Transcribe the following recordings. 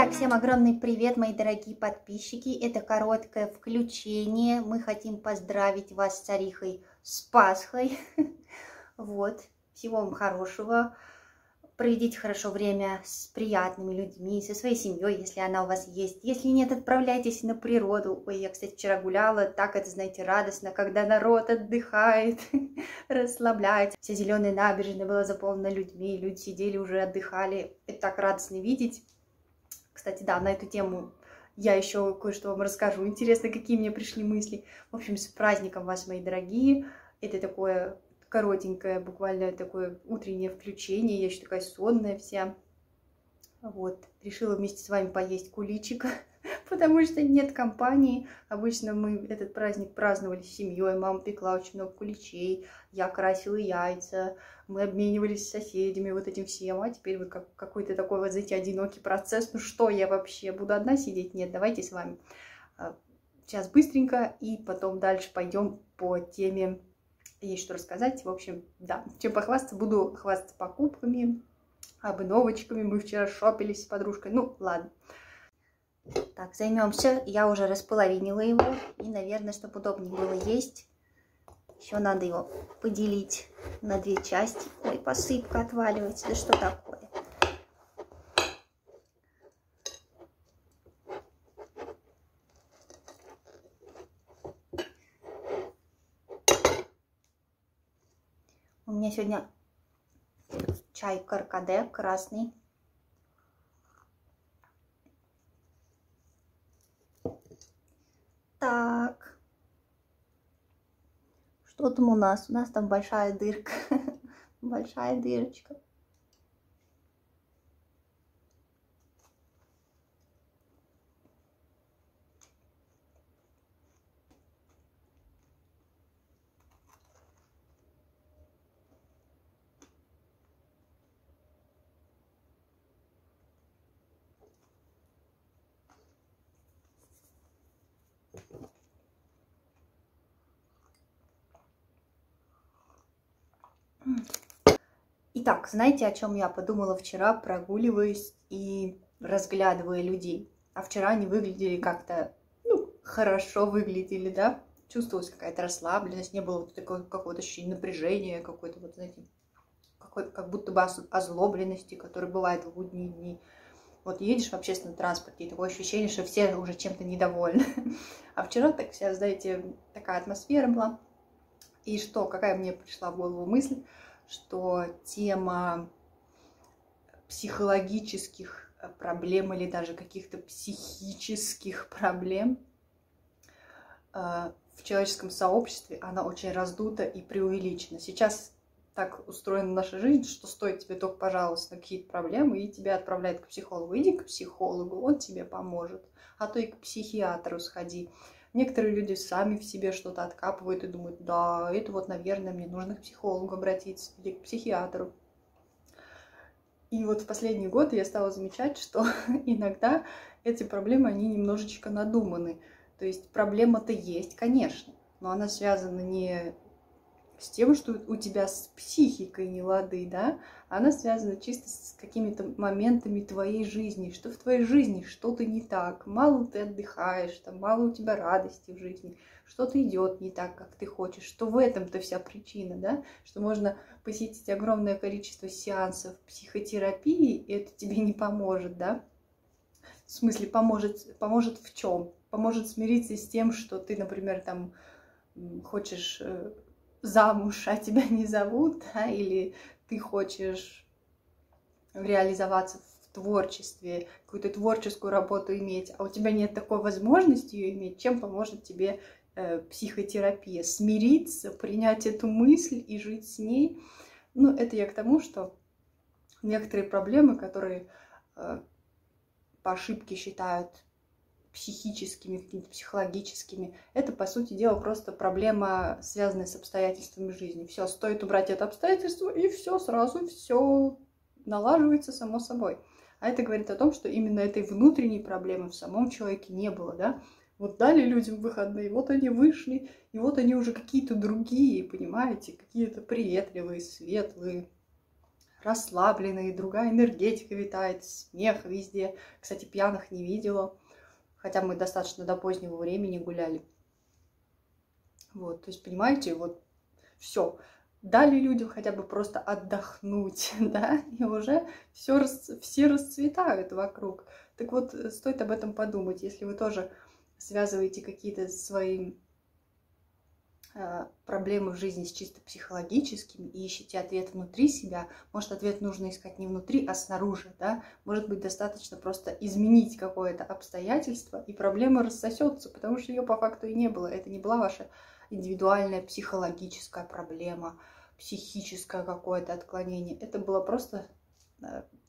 Итак, всем огромный привет, мои дорогие подписчики. Это короткое включение. Мы хотим поздравить вас с Царихой, с Пасхой. Вот, всего вам хорошего. Проведите хорошо время с приятными людьми, со своей семьей, если она у вас есть. Если нет, отправляйтесь на природу. Ой, я, кстати, вчера гуляла, так это, знаете, радостно, когда народ отдыхает, расслабляется. Вся зеленая набережная была заполнена людьми, люди сидели, уже отдыхали. Это так радостно видеть. Кстати, да, на эту тему я еще кое-что вам расскажу. Интересно, какие мне пришли мысли. В общем, с праздником вас, мои дорогие. Это такое коротенькое, буквально такое утреннее включение. Я еще такая сонная вся. Вот. Решила вместе с вами поесть куличика, потому что нет компании. Обычно мы этот праздник праздновали с семьей. Мама пекла очень много куличей. Я красила яйца. Мы обменивались с соседями вот этим всем. А теперь вот какой-то такой вот, знаете, одинокий процесс. Ну что я вообще? Буду одна сидеть? Нет, давайте с вами сейчас быстренько и потом дальше пойдем по теме. Есть что рассказать. В общем, да, чем похвастаться. Буду хвастаться покупками, обновочками. Мы вчера шопились с подружкой. Ну, ладно. Так, займемся. Я уже располовинила его. И, наверное, чтобы удобнее было есть, еще надо его поделить на две части. Ой, посыпка отваливается. Да что такое? У меня сегодня чай каркаде красный. Так. Что там у нас? У нас там большая дырка. Большая дырочка. Итак, знаете, о чем я подумала вчера, прогуливаясь и разглядывая людей? А вчера они выглядели как-то, ну, хорошо выглядели, да? Чувствовалась какая-то расслабленность, не было вот такого какого-то ощущения напряжения, какой-то, вот, знаете, как будто бы озлобленности, которая бывает в будние дни. Вот едешь в общественном транспорте, и такое ощущение, что все уже чем-то недовольны. А вчера так вся, знаете, такая атмосфера была. И что, какая мне пришла в голову мысль, что тема психологических проблем или даже каких-то психических проблем в человеческом сообществе, она очень раздута и преувеличена. Сейчас так устроена наша жизнь, что стоит тебе только пожаловаться на какие-то проблемы, и тебя отправляют к психологу. Иди к психологу, он тебе поможет, а то и к психиатру сходи. Некоторые люди сами в себе что-то откапывают и думают, да, это вот, наверное, мне нужно к психологу обратиться или к психиатру. И вот в последние годы я стала замечать, что иногда эти проблемы, они немножечко надуманы. То есть проблема-то есть, конечно, но она связана не с тем, что у тебя с психикой нелады, да, она связана чисто с какими-то моментами твоей жизни, что в твоей жизни что-то не так, мало ты отдыхаешь, там, мало у тебя радости в жизни, что-то идет не так, как ты хочешь, что в этом-то вся причина, да, что можно посетить огромное количество сеансов психотерапии, и это тебе не поможет, да, в смысле поможет в чем? Поможет смириться с тем, что ты, например, там, хочешь замуж, а тебя не зовут, да? Или ты хочешь реализоваться в творчестве, какую-то творческую работу иметь, а у тебя нет такой возможности ее иметь, чем поможет тебе психотерапия? Смириться, принять эту мысль и жить с ней. Ну, это я к тому, что некоторые проблемы, которые по ошибке считают психическими, какими-то психологическими. Это, по сути дела, просто проблема, связанная с обстоятельствами жизни. Все, стоит убрать это обстоятельство, и все сразу, все налаживается само собой. А это говорит о том, что именно этой внутренней проблемы в самом человеке не было, да? Вот дали людям выходные, вот они вышли, и вот они уже какие-то другие, понимаете, какие-то приветливые, светлые, расслабленные, другая энергетика витает, смех везде. Кстати, пьяных не видела, хотя мы достаточно до позднего времени гуляли. Вот, то есть, понимаете, вот все. Дали людям хотя бы просто отдохнуть, да, и уже все расцветают вокруг. Так вот, стоит об этом подумать, если вы тоже связываете какие-то свои проблемы в жизни с чисто психологическими и ищете ответ внутри себя. Может, ответ нужно искать не внутри, а снаружи, да? Может быть, достаточно просто изменить какое-то обстоятельство, и проблема рассосется, потому что ее по факту и не было. Это не была ваша индивидуальная психологическая проблема, психическое какое-то отклонение. Это была просто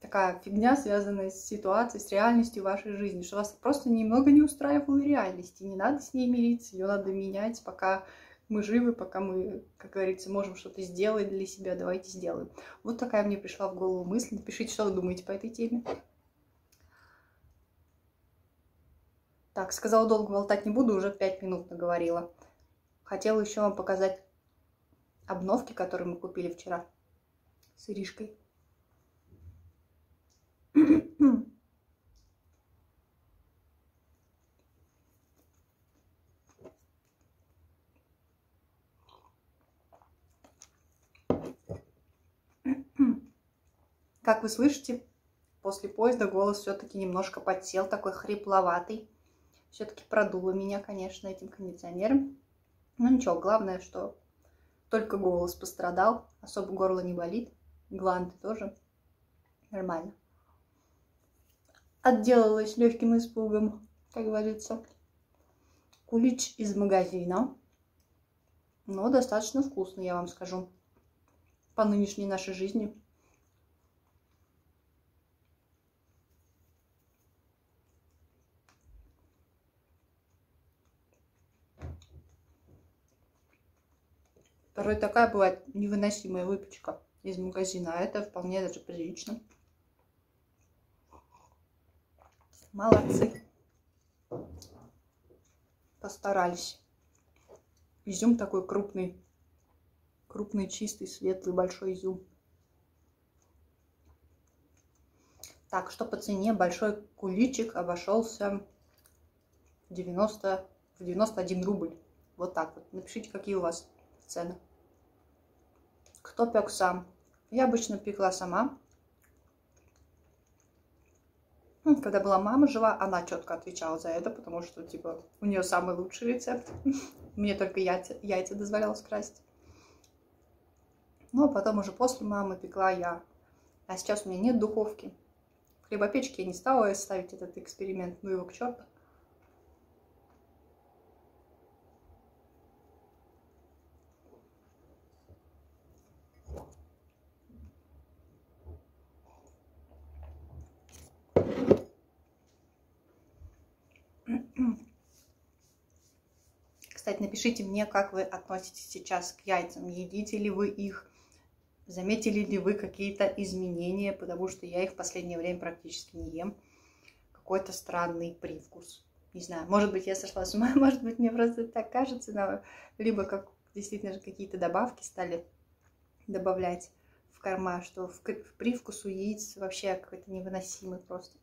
такая фигня, связанная с ситуацией, с реальностью вашей жизни, что вас просто немного не устраивала реальность, и не надо с ней мириться, ее надо менять, пока мы живы, пока мы, как говорится, можем что-то сделать для себя, давайте сделаем. Вот такая мне пришла в голову мысль. Напишите, что вы думаете по этой теме. Так, сказала, долго болтать не буду, уже 5 минут наговорила. Хотела еще вам показать обновки, которые мы купили вчера с Иришкой. Как вы слышите, после поезда голос все-таки немножко подсел, такой хрипловатый. Все-таки продуло меня, конечно, этим кондиционером. Но ничего, главное, что только голос пострадал, особо горло не болит, гланды тоже нормально. Отделалась легким испугом, как говорится. Кулич из магазина, но достаточно вкусно, я вам скажу, по нынешней нашей жизни. Порой такая бывает невыносимая выпечка из магазина, а это вполне даже прилично. Молодцы. Постарались. Изюм такой крупный. Крупный, чистый, светлый, большой изюм. Так, что по цене? Большой куличик обошелся в 91 рубль. Вот так вот. Напишите, какие у вас цены. Кто пек сам? Я обычно пекла сама. Когда была мама жива, она четко отвечала за это, потому что, типа, у нее самый лучший рецепт. Мне только яйца дозволялось красить. Ну, а потом уже после мамы пекла я. А сейчас у меня нет духовки. В хлебопечке я не стала ставить этот эксперимент, ну его к черту. Кстати, напишите мне, как вы относитесь сейчас к яйцам. Едите ли вы их? Заметили ли вы какие-то изменения? Потому что я их в последнее время практически не ем. Какой-то странный привкус. Не знаю, может быть, я сошла с ума, может быть, мне просто так кажется. Но либо как действительно же какие-то добавки стали добавлять в корма, что в привкус у яиц вообще какой-то невыносимый просто.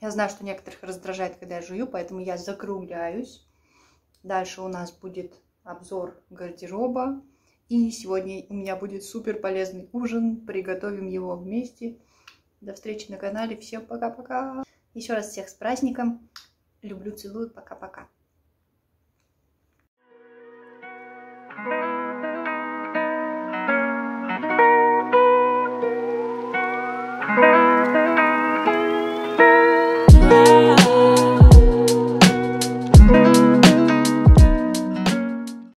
Я знаю, что некоторых раздражает, когда я жую, поэтому я закругляюсь. Дальше у нас будет обзор гардероба. И сегодня у меня будет супер полезный ужин. Приготовим его вместе. До встречи на канале. Всем пока-пока. Еще раз всех с праздником. Люблю, целую. Пока-пока.